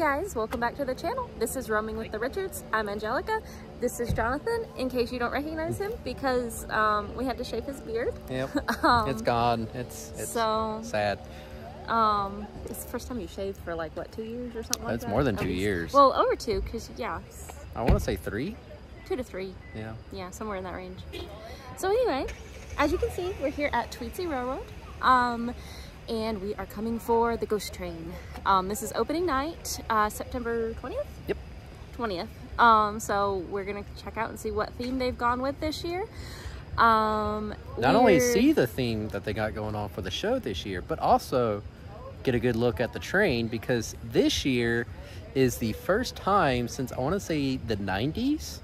Hi guys, welcome back to the channel. This is Roaming with the Richards. I'm Angelica. This is Jonathan, in case you don't recognize him, because we had to shave his beard. Yep, it's gone. It's so sad. It's the first time you shaved for like, what, 2 years or something like that? It's more than 2 years. Well, over two, because yeah. I want to say three. 2 to 3. Yeah. Yeah, somewhere in that range. So anyway, as you can see, we're here at Tweetsie Railroad. And we are coming for the ghost train. This is opening night, September 20th? Yep. 20th. So we're gonna check out and see what theme they've gone with this year. Not only see the theme that they got going on for the show this year, but also get a good look at the train, because this year is the first time since, I wanna say, the 90s,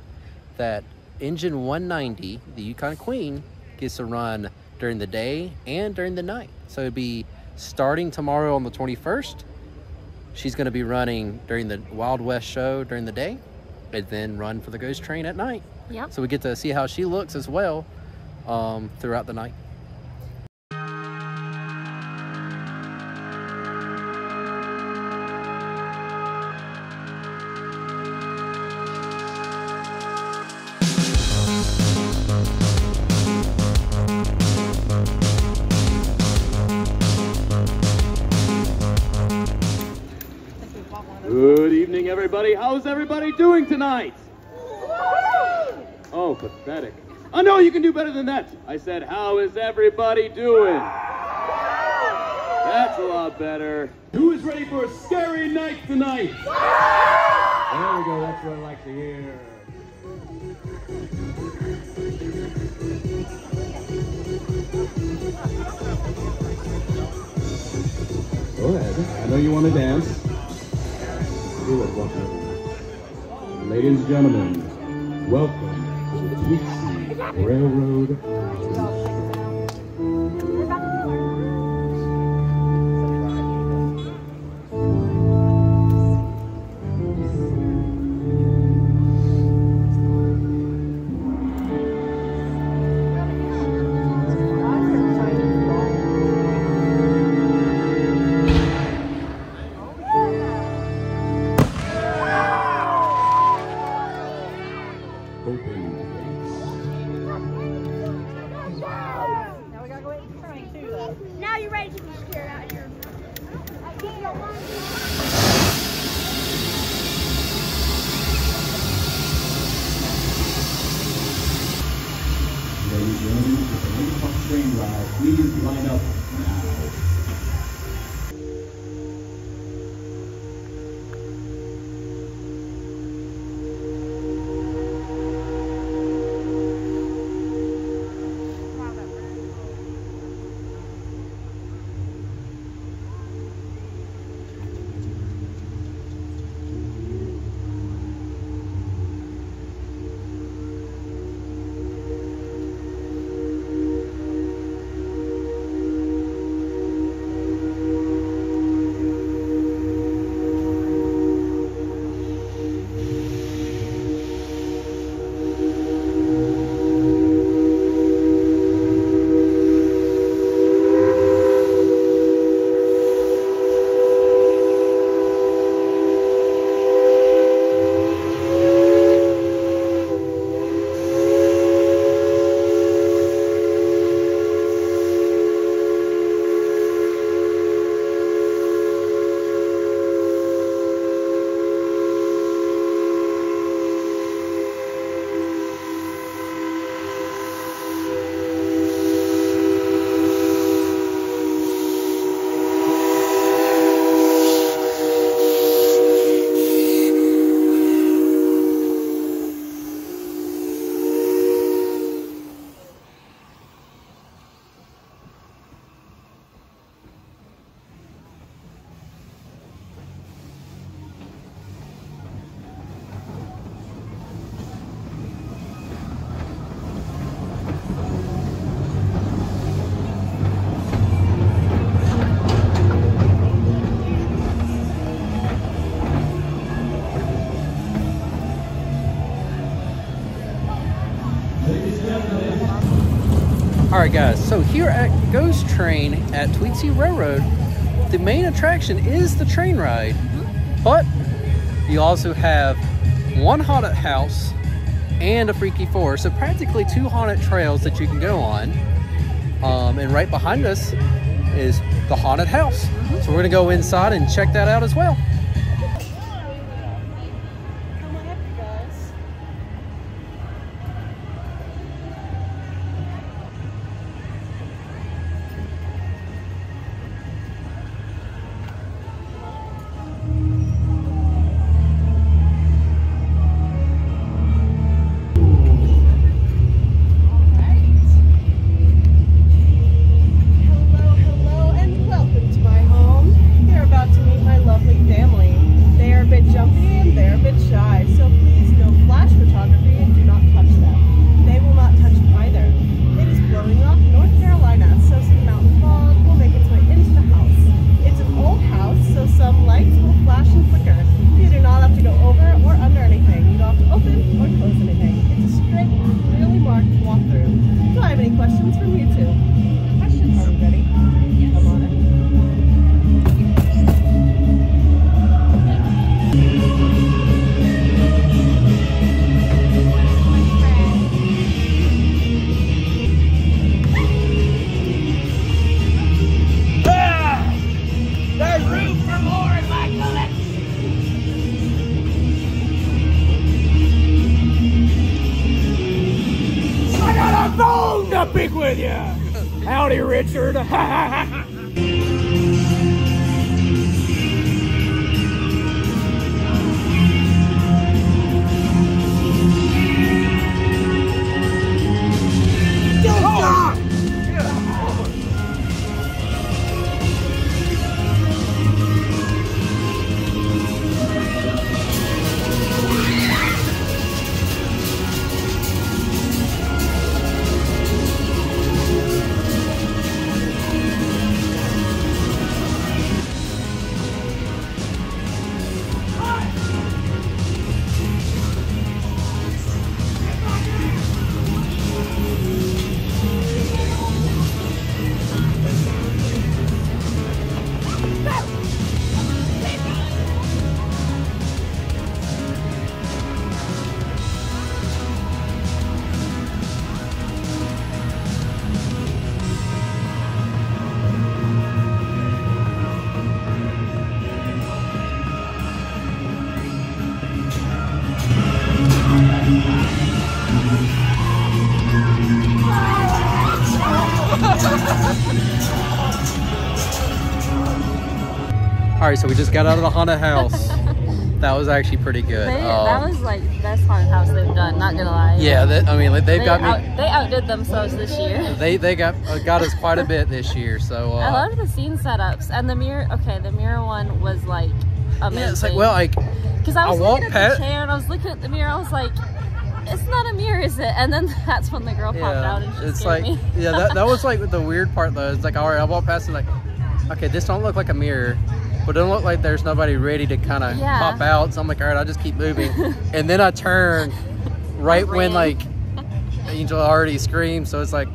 that Engine 190, the Yukon Queen, gets to run during the day and during the night. So it'd be starting tomorrow on the 21st. She's going to be running during the Wild West show during the day, and then run for the ghost train at night. Yep. So we get to see how she looks as well throughout the night. Good evening, everybody. How's everybody doing tonight? Oh, pathetic. Oh, no, you can do better than that. I said, how is everybody doing? That's a lot better. Who is ready for a scary night tonight? There we go. That's what I like to hear. Go ahead. I know you want to dance. Ladies and gentlemen, welcome to the Tweetsie Railroad. Please line up now. Alright guys, so here at Ghost Train at Tweetsie Railroad, the main attraction is the train ride. But you also have one haunted house and a freaky forest, so practically two haunted trails that you can go on. And right behind us is the haunted house. So we're gonna go inside and check that out as well. Howdy, Richard. Alright, so we just got out of the haunted house. That was actually pretty good. That was like the best haunted house they've done, not gonna lie. Yeah, that, I mean, like, they outdid themselves this year. They got us quite a bit this year, so. I love the scene setups, and the mirror, okay, the mirror one was like amazing. Yeah, it's like, well, like, because I was looking at the chair and I was looking at the mirror, I was like, it's not a mirror, is it? And then that's when the girl popped out and she scared me. Yeah, that was like the weird part though. It's like, alright, I walked past and like, okay, this don't look like a mirror. But it don't look like there's nobody ready to kind of pop out. So I'm like, all right, I'll just keep moving. And then I turn right when like Angel already screamed. So it's like,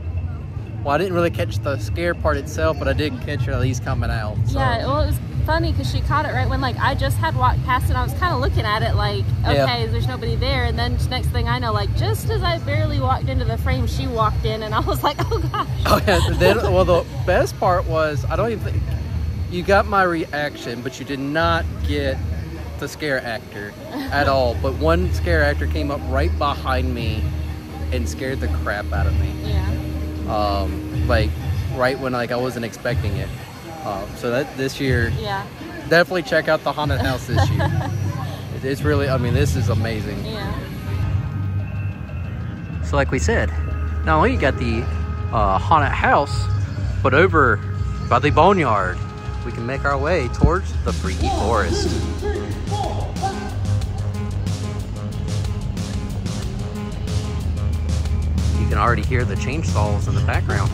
well, I didn't really catch the scare part itself, but I did catch her at least coming out. So. Yeah, well, it was funny because she caught it right when like I just had walked past it and I was kind of looking at it like, okay, there's nobody there. And then next thing I know, like just as I barely walked into the frame, she walked in and I was like, oh gosh. Oh, yeah. Then, well, the best part was, I don't even think, you got my reaction, but you did not get the scare actor at all. But one scare actor came up right behind me and scared the crap out of me. Yeah. Like right when like I wasn't expecting it. So that this year, definitely check out the haunted house this year. It's really, I mean, this is amazing. Yeah. So like we said, not only you got the haunted house, but over by the boneyard, we can make our way towards the freaky forest. You can already hear the chainsaws in the background.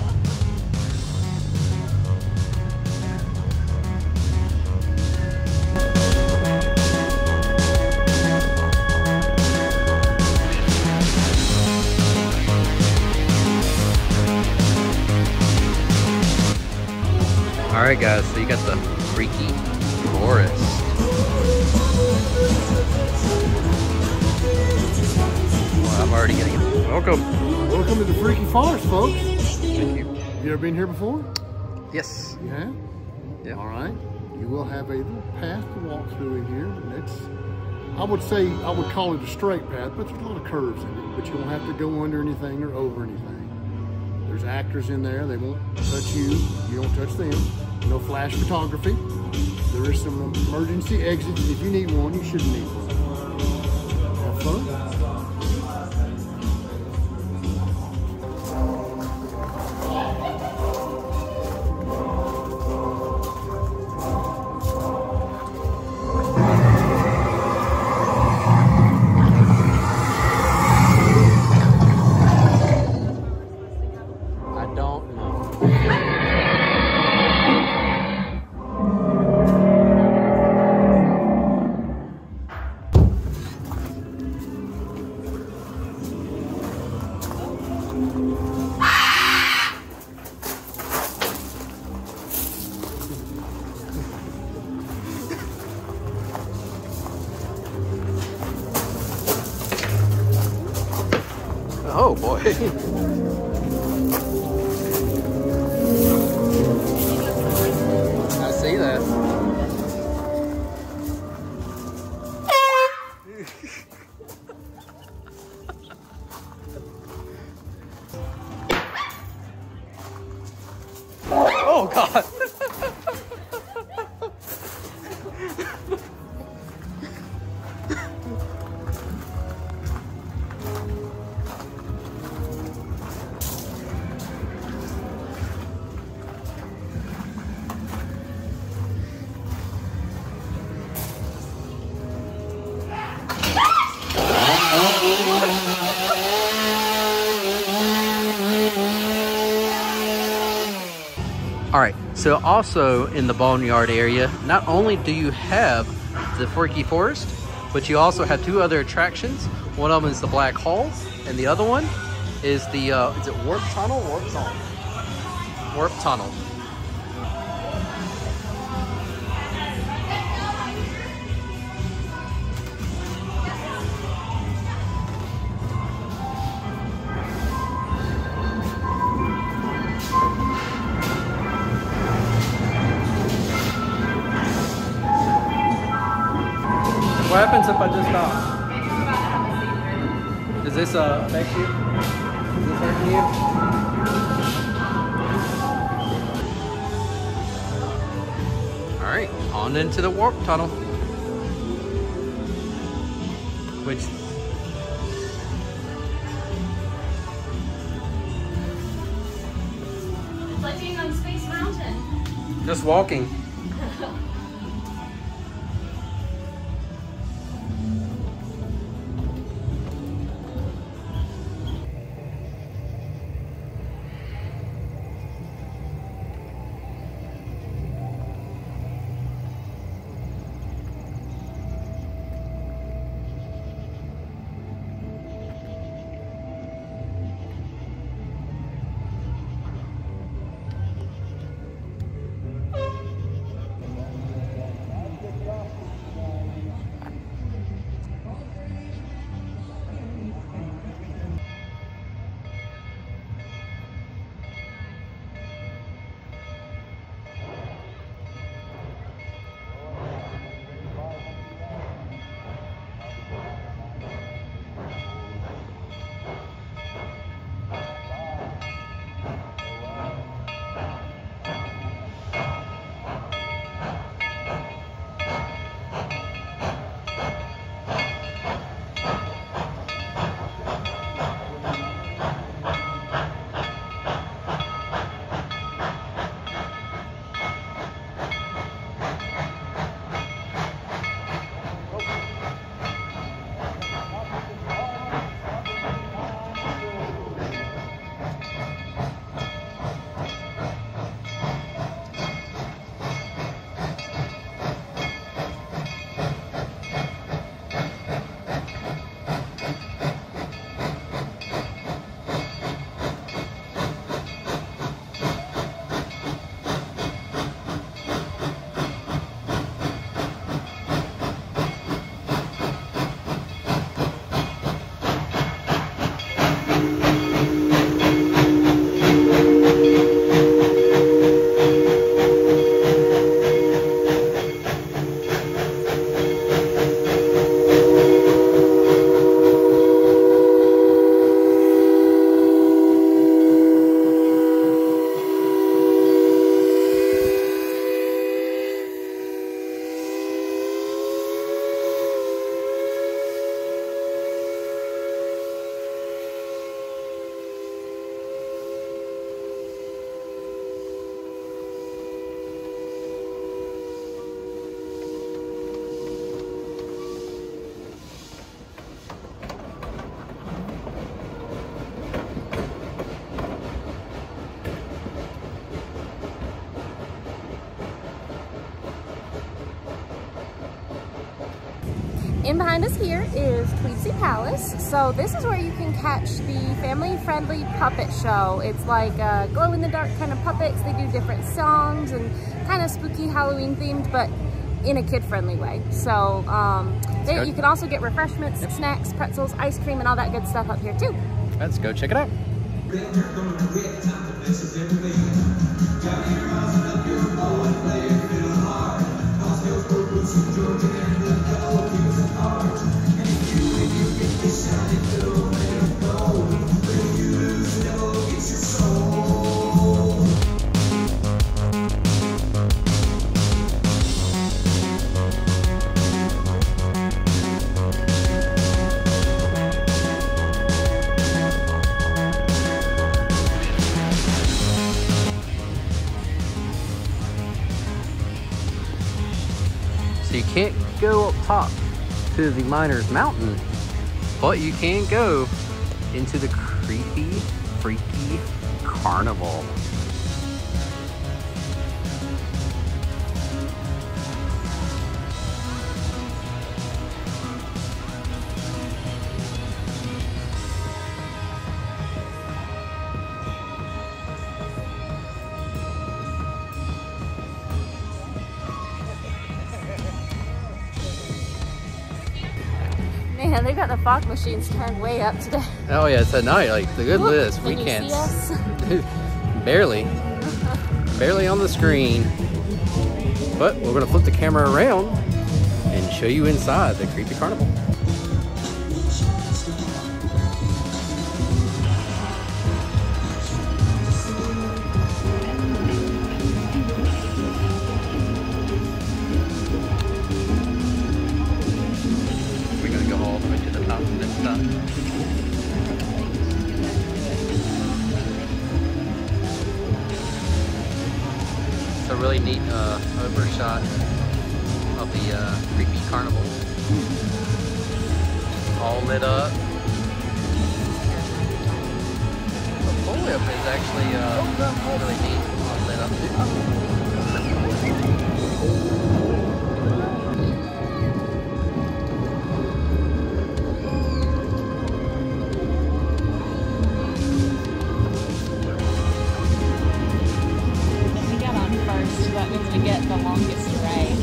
Alright guys, so you got the freaky forest. already getting it. Welcome. Welcome to the Freaky Fallers, folks. Thank you. Have you ever been here before? Yes. You have? Yeah. All right. You will have a little path to walk through in here. And it's, I would say, I would call it a straight path, but there's a lot of curves in it. But you don't have to go under anything or over anything. There's actors in there. They won't touch you. You don't touch them. No flash photography. There is some emergency exits. If you need one, you shouldn't need one. Have fun. I don't know. Oh boy. I see that. Oh God. All right, so also in the Boneyard area, not only do you have the Freaky Forest, but you also have two other attractions. One of them is the Black Halls, and the other one is the, is it Warp Tunnel? Warp Tunnel. Warp Tunnel. What happens if I just stop? Does this affect you? Is this hurting you? Alright, on into the Warp Tunnel. Which... it's like being on Space Mountain. Just walking. In behind us here is Tweetsie Palace. So this is where you can catch the family-friendly puppet show. It's like a glow-in-the-dark kind of puppets. They do different songs and kind of spooky Halloween themed, but in a kid-friendly way. So you can also get refreshments, snacks, pretzels, ice cream, and all that good stuff up here too. Let's go check it out. You can't go up top to the Miners Mountain, but you can go into the creepy, freaky carnival. Man, they got the fog machines turned way up today. Oh yeah, it's at night, like the good list. We can't barely on the screen. But we're gonna flip the camera around and show you inside the creepy carnival. It's a really neat overshot of the creepy carnival. All lit up. The bullwhip is actually really neat. All lit up to get the longest ride.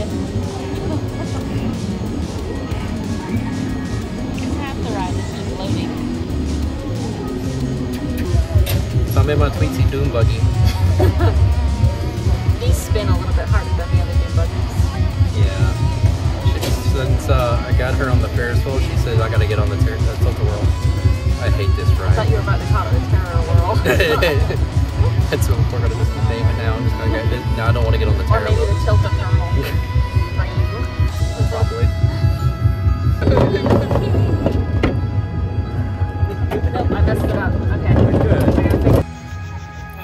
Because half the ride is just loading. So I'm in my Tweetsie Doom buggy. These spin a little bit harder than the other Doom buggies. Yeah. Since I got her on the Ferris wheel, she says I gotta get on the tilt-a-whirl. I hate this ride. I thought you were about to call it the tilt-a-whirl. That's what we're gonna miss the name and now I'm just gonna get it. No, I don't want to get on the terror. Or maybe the tilt of normal. Probably. Nope, I messed it up. Okay.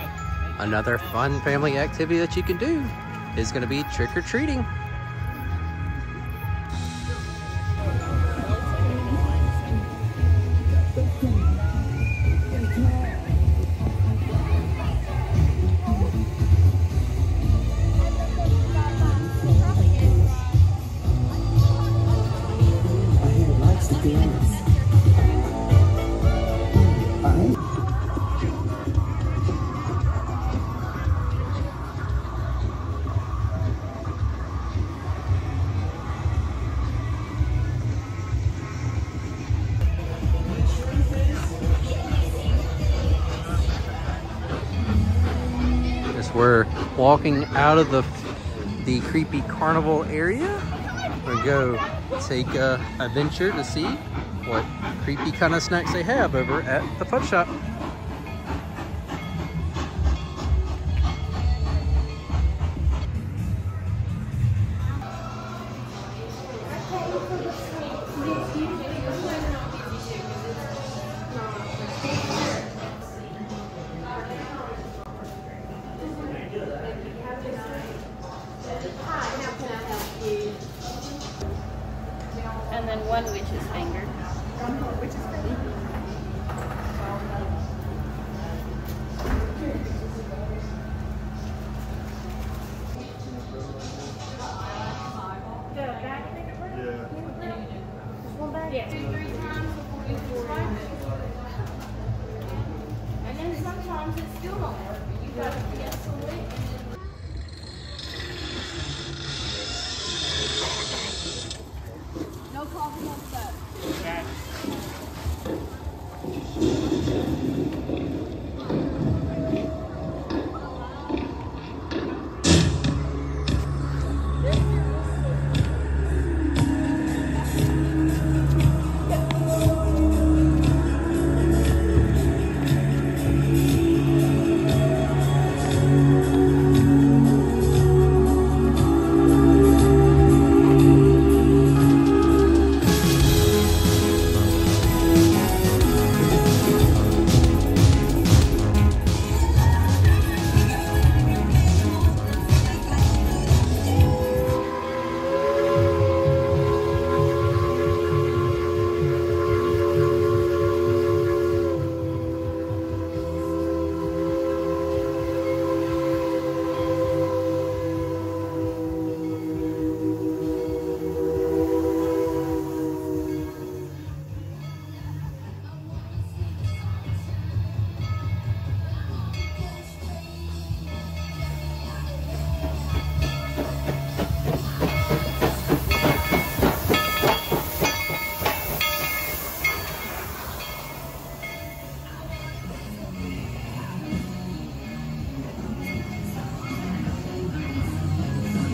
Good. Another fun family activity that you can do is gonna be trick-or-treating. We're walking out of the creepy carnival area. We'll go take a venture to see what creepy kind of snacks they have over at the Fun Shop. And then one witch's finger. One more witch's finger. Yeah.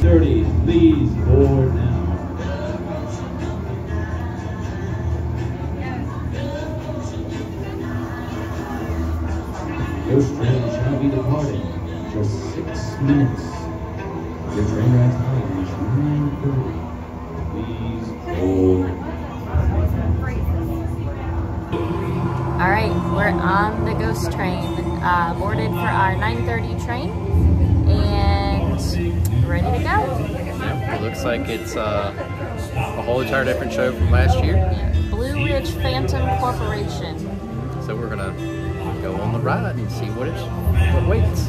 30, please board now. Your train shall be departing in just 6 minutes. Your train ride time is 9:30. Please hold. All right, we're on the ghost train. Boarded for our 9:30 train and ready to go. Yeah, it looks like it's a whole entire different show from last year. Yeah, Blue Ridge Phantom Corporation. So we're gonna go on the ride and see what waits.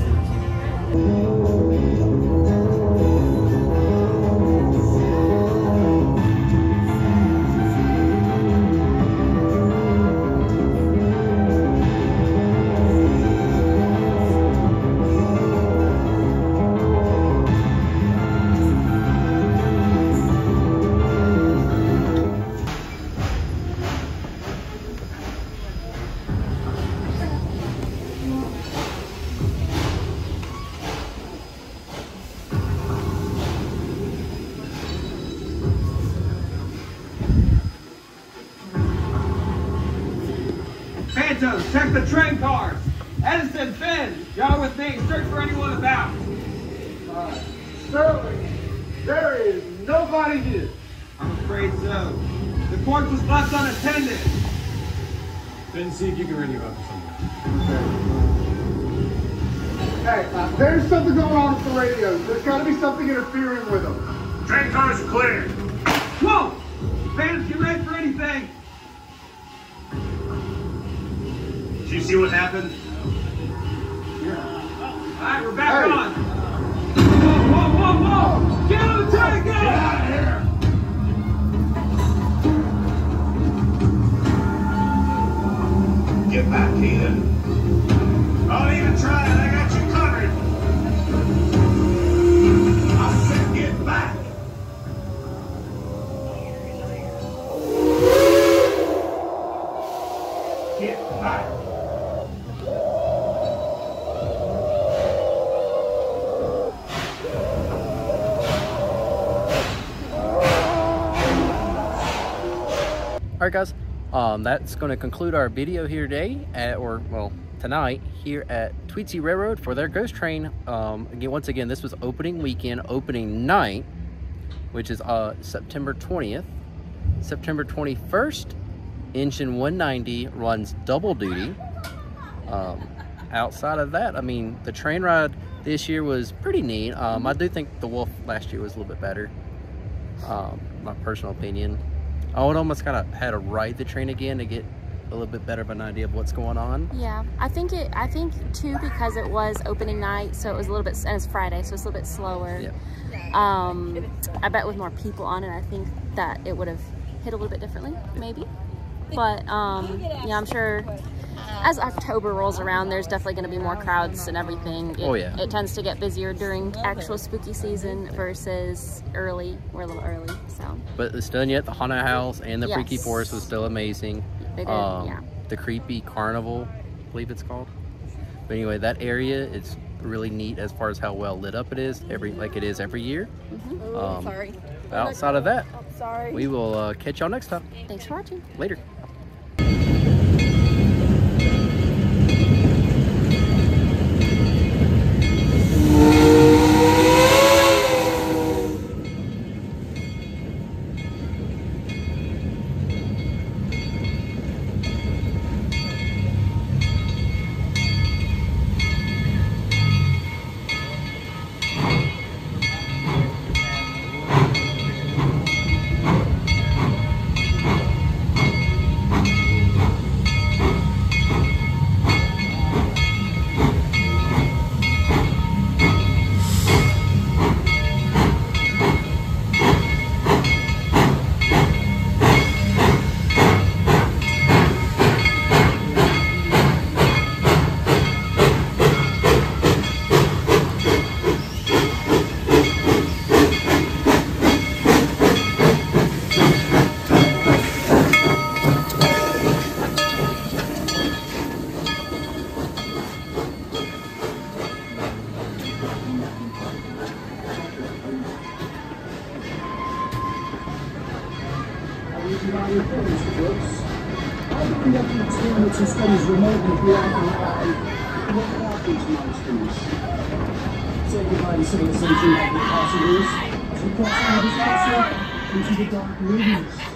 Check the train cars. Edison, Finn, y'all with me. Search for anyone about. Sterling, there is nobody here. I'm afraid so. The corpse was left unattended. Finn, see if you can ring you up somewhere. Hey, there's something going on with the radios. There's got to be something interfering with them. Train cars clear. Whoa! Finn, you ready for anything? Did you see what happened? Yeah. All right, we're back on. Whoa, whoa, whoa, whoa! Get on the train again! Get out of here! Get back here. Don't even try it, I got you covered. I said get back. Alright guys, that's going to conclude our video here today, tonight, here at Tweetsie Railroad for their ghost train. Again, once again, this was opening weekend, opening night, which is September 20th. September 21st, Engine 190 runs double duty. Outside of that, I mean, the train ride this year was pretty neat. I do think the Wolf last year was a little bit better, my personal opinion. I would almost kind of had to ride the train again to get a little bit better of an idea of what's going on. Yeah, I think too, because it was opening night, so it was a little bit, and it's Friday, so it's a little bit slower. Yeah. I bet with more people on it, I think that it would have hit a little bit differently, maybe. But yeah, I'm sure as October rolls around, there's definitely going to be more crowds and everything. It tends to get busier during actual spooky season versus early. We're a little early, so. But it's done yet. The haunted house and the Freaky Forest was still amazing. They did, yeah. The creepy carnival, I believe it's called. But anyway, that area is really neat as far as how well lit up it is, like it is every year. Mm-hmm. Sorry. But outside of that, I'm sorry. We will catch y'all next time. Thanks for watching. Later. Take the possibilities, into the dark movies.